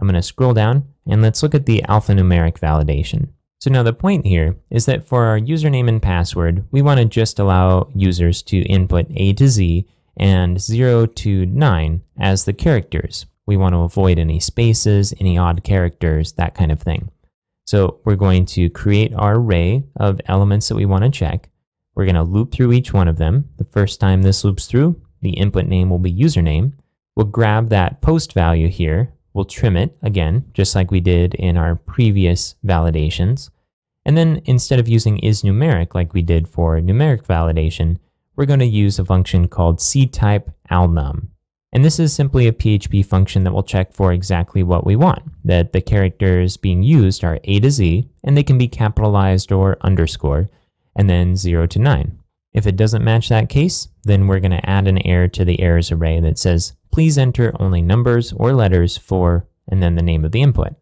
I'm going to scroll down and let's look at the alphanumeric validation. So now the point here is that for our username and password, we want to just allow users to input A to Z and 0 to 9 as the characters. We want to avoid any spaces, any odd characters, that kind of thing. So we're going to create our array of elements that we want to check. We're going to loop through each one of them. The first time this loops through, the input name will be username. We'll grab that post value here. We'll trim it again, just like we did in our previous validations. And then instead of using isNumeric like we did for numeric validation, we're going to use a function called ctype_alnum. And this is simply a PHP function that will check for exactly what we want, that the characters being used are A to Z, and they can be capitalized or underscore, and then 0 to 9. If it doesn't match that case, then we're going to add an error to the errors array that says, please enter only numbers or letters for, and then the name of the input.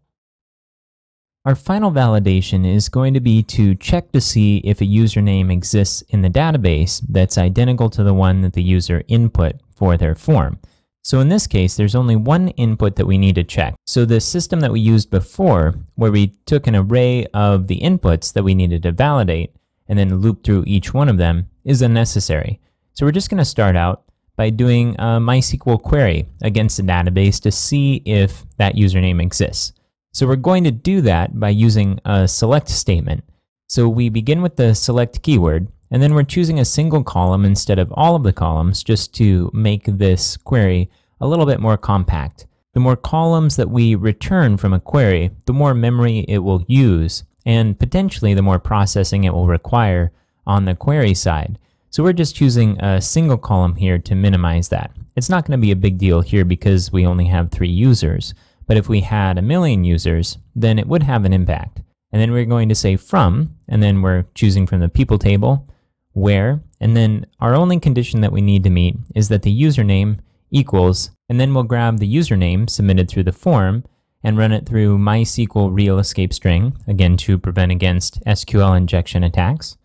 Our final validation is going to be to check to see if a username exists in the database that's identical to the one that the user input for their form. So in this case, there's only one input that we need to check. So the system that we used before, where we took an array of the inputs that we needed to validate and then loop through each one of them, is unnecessary. So we're just going to start out by doing a MySQL query against the database to see if that username exists. So we're going to do that by using a select statement. So we begin with the select keyword, and then we're choosing a single column instead of all of the columns just to make this query a little bit more compact. The more columns that we return from a query, the more memory it will use, and potentially the more processing it will require on the query side. So we're just choosing a single column here to minimize that. It's not going to be a big deal here because we only have 3 users, but if we had a million users, then it would have an impact. And then we're going to say from, and then we're choosing from the people table, where, and then our only condition that we need to meet is that the username equals, and then we'll grab the username submitted through the form and run it through MySQL real escape string, again to prevent against SQL injection attacks.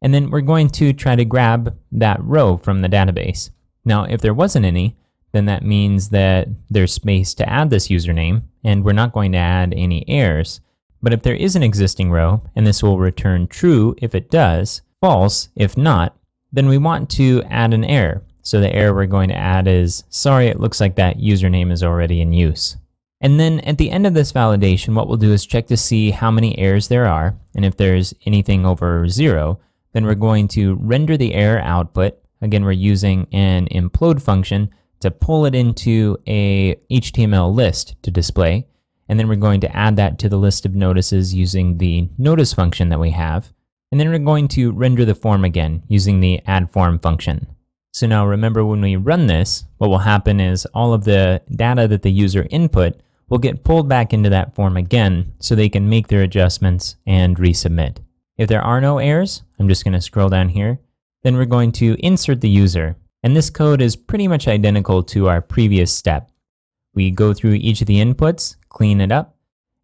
And then we're going to try to grab that row from the database. Now, if there wasn't any, then that means that there's space to add this username, and we're not going to add any errors. But if there is an existing row, and this will return true if it does, false if not, then we want to add an error. So the error we're going to add is, sorry, it looks like that username is already in use. And then at the end of this validation, what we'll do is check to see how many errors there are, and if there's anything over 0, then we're going to render the error output. Again, we're using an implode function to pull it into a HTML list to display. And then we're going to add that to the list of notices using the notice function that we have. And then we're going to render the form again using the add form function. So now remember, when we run this, what will happen is all of the data that the user input will get pulled back into that form again so they can make their adjustments and resubmit. If there are no errors, I'm just going to scroll down here, then we're going to insert the user. And this code is pretty much identical to our previous step. We go through each of the inputs, clean it up,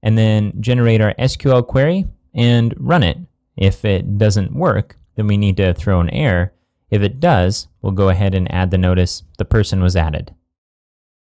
and then generate our SQL query and run it. If it doesn't work, then we need to throw an error. If it does, we'll go ahead and add the notice, the person was added.